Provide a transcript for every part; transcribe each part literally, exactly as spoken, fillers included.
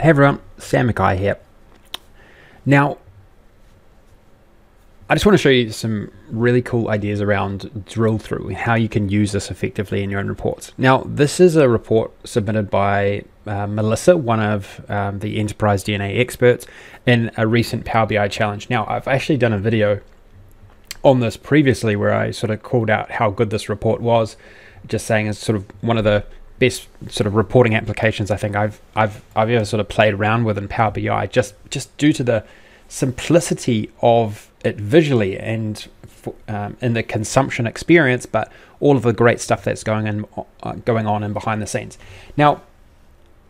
Hey everyone, Sam McKay here. Now, I just want to show you some really cool ideas around Drillthrough and how you can use this effectively in your own reports. Now, this is a report submitted by uh, Melissa, one of um, the Enterprise D N A experts, in a recent Power B I challenge. Now, I've actually done a video on this previously where I sort of called out how good this report was, just saying it's sort of one of the best sort of reporting applications I think I've I've I've ever sort of played around with in Power B I, just just due to the simplicity of it visually and for, um, in the consumption experience, but all of the great stuff that's going in uh, going on and behind the scenes. Now,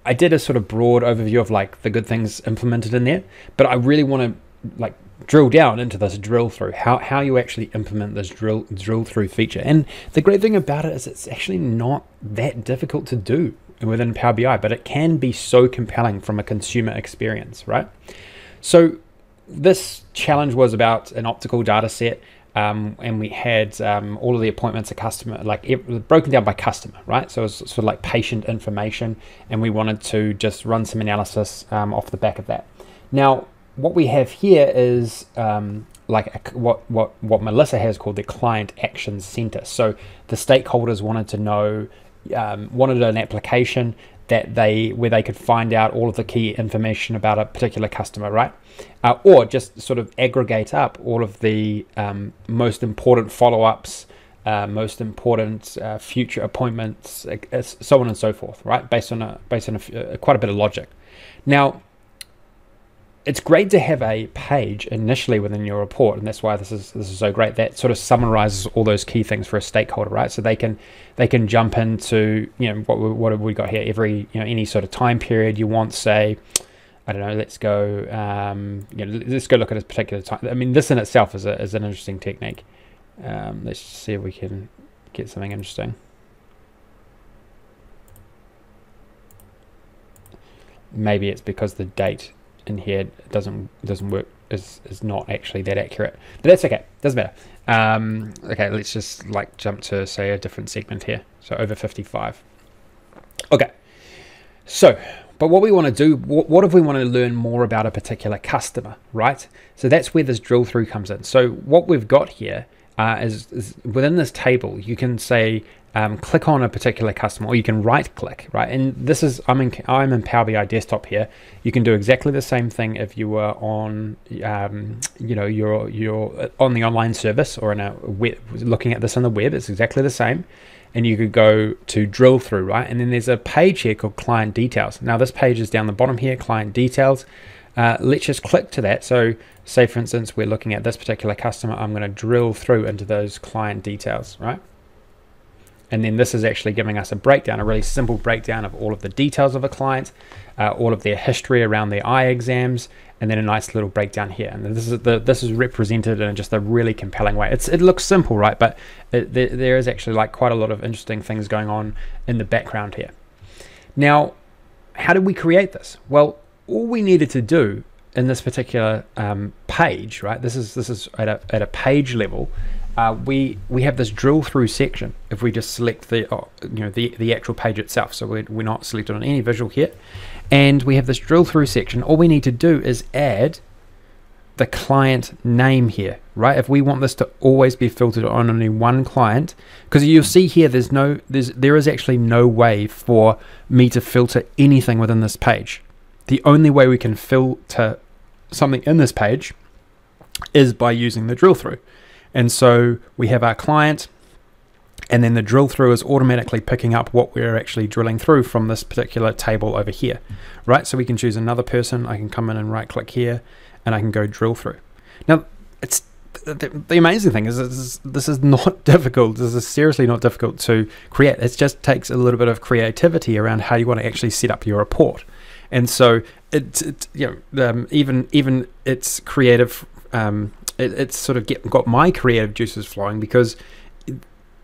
I did a sort of broad overview of like the good things implemented in there, but I really want to like drill down into this Drillthrough, how how you actually implement this drill Drillthrough feature. And the great thing about it is it's actually not that difficult to do within Power B I, but it can be so compelling from a consumer experience, right? So this challenge was about an optical data set, um, and we had um, all of the appointments a customer, like it was broken down by customer, right? So it was sort of like patient information, and we wanted to just run some analysis um, off the back of that. Now, what we have here is um, like a, what, what, what Melissa has called the Client Action Center. So the stakeholders wanted to know, um, wanted an application that they, where they could find out all of the key information about a particular customer, right? Uh, or just sort of aggregate up all of the um, most important follow-ups, uh, most important uh, future appointments, uh, so on and so forth, right? Based on, a, based on a, uh, quite a bit of logic. Now, it's great to have a page initially within your report, and that's why this is this is so great. That sort of summarizes all those key things for a stakeholder, right? So they can they can jump into, you know, what what have we got here? Every, you know, any sort of time period you want. Say, I don't know. Let's go. Um, you know, let's go look at a particular time. I mean, this in itself is a, is an interesting technique. Um, let's see if we can get something interesting. Maybe it's because the date in here doesn't doesn't work, is is not actually that accurate, but that's okay, doesn't matter. Um okay, let's just like jump to say a different segment here, so over fifty-five. Okay, so but what we want to do, what, what if we want to learn more about a particular customer, right? So that's where this Drillthrough comes in. So what we've got here uh is, is within this table you can say Um, click on a particular customer, or you can right click, right? And this is, I'm in, I'm in Power B I desktop here. You can do exactly the same thing if you were on, um, you know, you're, you're on the online service or in a web, looking at this on the web, it's exactly the same. And you could go to Drillthrough, right? And then there's a page here called Client Details. Now this page is down the bottom here, Client Details. Uh, let's just click to that. So say for instance, we're looking at this particular customer, I'm gonna drill through into those client details, right? And then this is actually giving us a breakdown, a really simple breakdown of all of the details of a client, uh, all of their history around their eye exams, and then a nice little breakdown here. And this is the, this is represented in just a really compelling way. It's, it looks simple, right? But it, there, there is actually like quite a lot of interesting things going on in the background here. Now, how did we create this? Well, all we needed to do in this particular um, page, right? This is this is at a, at a page level. Uh, we we have this Drillthrough section. If we just select the oh, you know the the actual page itself, so we're, we're not selected on any visual here, and we have this Drillthrough section. All we need to do is add the client name here, right? If we want this to always be filtered on only one client, because you'll see here there's no there's there is actually no way for me to filter anything within this page. The only way we can filter something in this page is by using the Drillthrough. And so we have our client, and then the Drillthrough is automatically picking up what we're actually drilling through from this particular table over here, right? So we can choose another person. I can come in and right click here, and I can go Drillthrough. Now, it's the, the amazing thing is this, is this is not difficult. This is seriously not difficult to create. It just takes a little bit of creativity around how you want to actually set up your report. And so it's, it's you know um, even even it's creative. Um, It, it's sort of get, got my creative juices flowing, because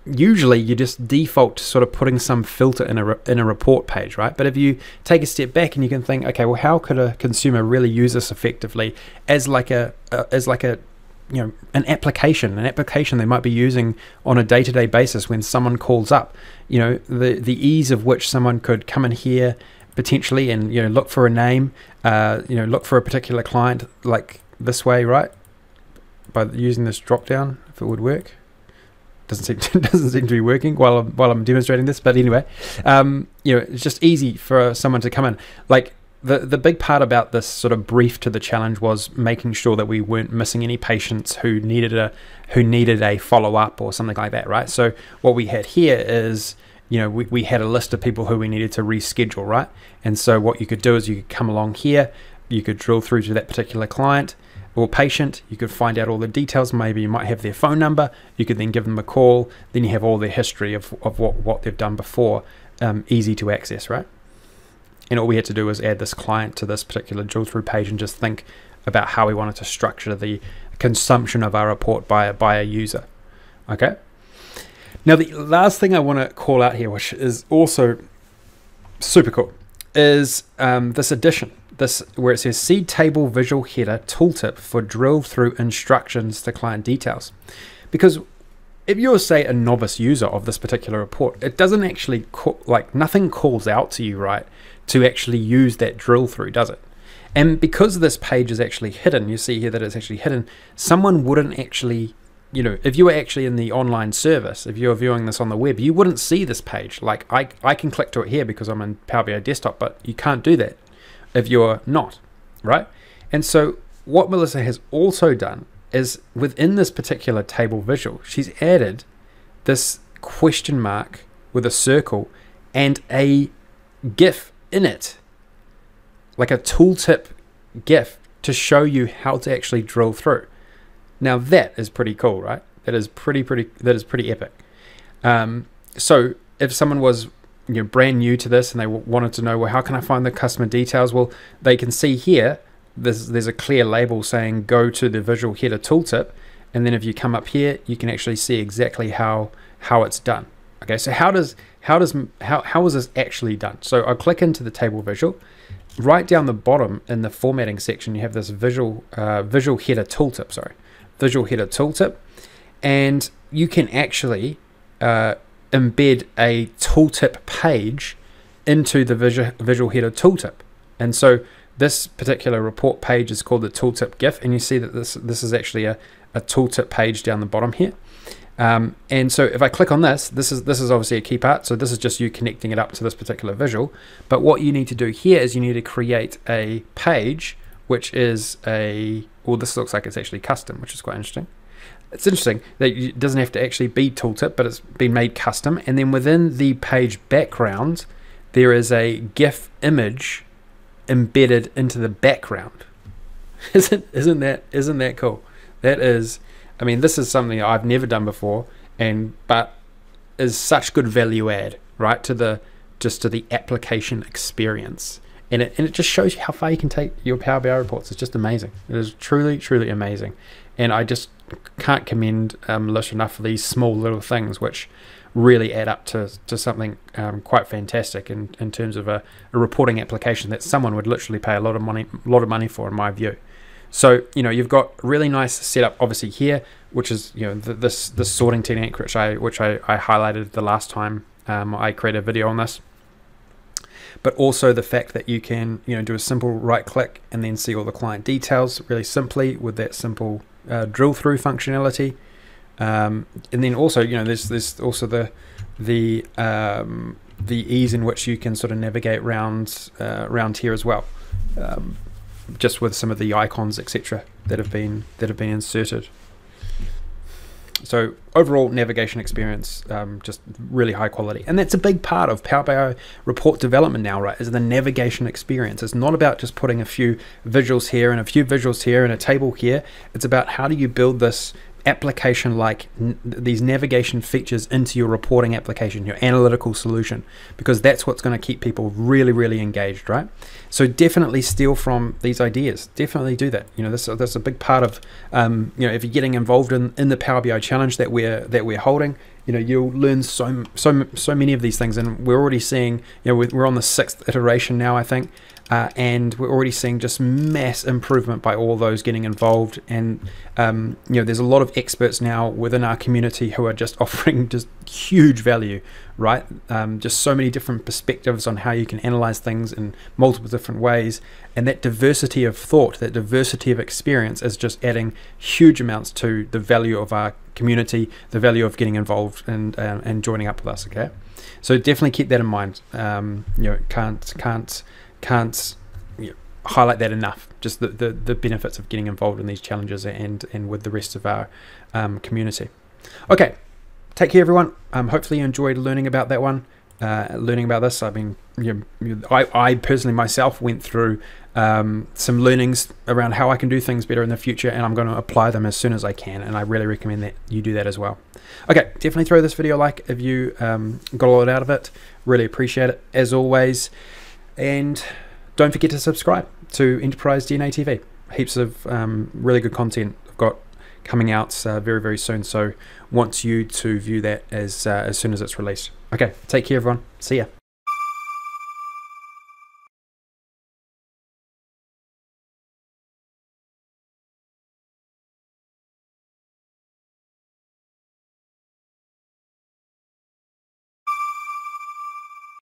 usually you just default to sort of putting some filter in a, in a report page, right? But if you take a step back and you can think, okay, well, how could a consumer really use this effectively as like a, a as like a, you know, an application, an application they might be using on a day-to-day basis when someone calls up, you know, the, the ease of which someone could come in here potentially, and you know, look for a name, uh, you know, look for a particular client like this way, right? By using this drop down, if it would work. Doesn't seem to, doesn't seem to be working while I'm, while I'm demonstrating this, but anyway, um, you know, it's just easy for someone to come in. Like the the big part about this sort of brief to the challenge was making sure that we weren't missing any patients who needed a who needed a follow up or something like that, right? So what we had here is, you know, we, we had a list of people who we needed to reschedule, right? And so what you could do is you could come along here, you could drill through to that particular client or patient, you could find out all the details, maybe you might have their phone number, you could then give them a call, then you have all their history of, of what, what they've done before, um, easy to access, right? And all we had to do was add this client to this particular drill through page and just think about how we wanted to structure the consumption of our report by, by a user, okay? Now the last thing I want to call out here, which is also super cool, is um, this addition. This where it says see table visual header tooltip for drill through instructions to client details. Because if you're, say, a novice user of this particular report, it doesn't actually call, like nothing calls out to you, right, to actually use that drill through, does it? And because this page is actually hidden, you see here that it's actually hidden, someone wouldn't actually, you know, if you were actually in the online service, if you're viewing this on the web, you wouldn't see this page. Like I, I can click to it here because I'm in Power B I desktop, but you can't do that if you're not, right? And so what Melissa has also done is within this particular table visual, she's added this question mark with a circle and a GIF in it, like a tooltip GIF to show you how to actually drill through. Now that is pretty cool, right? That is pretty, pretty, that is pretty epic. Um, so if someone was, you know, brand new to this and they wanted to know, well, how can I find the customer details? Well, they can see here, there's, there's a clear label saying go to the visual header tooltip. And then if you come up here, you can actually see exactly how, how it's done. Okay, so how does, how does, how, how is this actually done? So I'll click into the table visual. Right down the bottom in the formatting section, you have this visual, uh, visual header tooltip, sorry, visual header tooltip. And you can actually, uh, embed a tooltip page into the visual, visual header tooltip. And so this particular report page is called the tooltip GIF, and you see that this this is actually a, a tooltip page down the bottom here. Um, and so if I click on this, this is this is obviously a key part, so this is just you connecting it up to this particular visual. But what you need to do here is you need to create a page, which is a, well, this looks like it's actually custom, which is quite interesting. It's interesting that it doesn't have to actually be tooltip, but it's been made custom. And then within the page background, there is a GIF image embedded into the background. Isn't isn't that isn't that cool? That is, I mean, this is something I've never done before, and but is such good value add, right, to the just to the application experience. And it, and it just shows you how far you can take your Power B I reports. It's just amazing. It is truly, truly amazing. And I just can't commend um, Melissa enough for these small little things, which really add up to, to something um, quite fantastic in, in terms of a, a reporting application that someone would literally pay a lot of money, a lot of money for, in my view. So, you know, you've got really nice setup, obviously here, which is, you know, the, this this sorting technique, which I which I, I highlighted the last time um, I created a video on this. But also the fact that you can, you know, do a simple right click and then see all the client details really simply with that simple uh, drill through functionality, um, and then also, you know, there's there's also the the um, the ease in which you can sort of navigate around uh, around here as well, um, just with some of the icons et cetera that have been that have been inserted. So overall navigation experience, um, just really high quality. And that's a big part of Power B I report development now, right, is the navigation experience. It's not about just putting a few visuals here and a few visuals here and a table here. It's about how do you build this application, like n these navigation features into your reporting application, your analytical solution, because that's what's going to keep people really, really engaged, right? So definitely steal from these ideas. Definitely do that. You know, this that's a big part of, um, you know, if you're getting involved in, in the Power B I challenge that we're that we're holding, you know, you'll learn so so so many of these things, and we're already seeing, you know, we're on the sixth iteration now, I think. Uh, and we're already seeing just mass improvement by all those getting involved. And um, you know, there's a lot of experts now within our community who are just offering just huge value, right? Um, just so many different perspectives on how you can analyze things in multiple different ways, and that diversity of thought, that diversity of experience is just adding huge amounts to the value of our community, the value of getting involved and um, and joining up with us. Okay, so definitely keep that in mind. Um, you know, can't can't can't you know, highlight that enough. Just the, the the benefits of getting involved in these challenges and and with the rest of our um, community. Okay. Take care, everyone. Um, hopefully you enjoyed learning about that one, uh, learning about this. I mean, you know, I, I personally myself went through um, some learnings around how I can do things better in the future, and I'm going to apply them as soon as I can, and I really recommend that you do that as well. Okay, definitely throw this video a like if you um, got a lot out of it. Really appreciate it, as always. And don't forget to subscribe to Enterprise D N A T V. Heaps of um, really good content I've got coming out uh, very, very soon, so want you to view that as, uh, as soon as it's released. Okay, take care, everyone. See ya.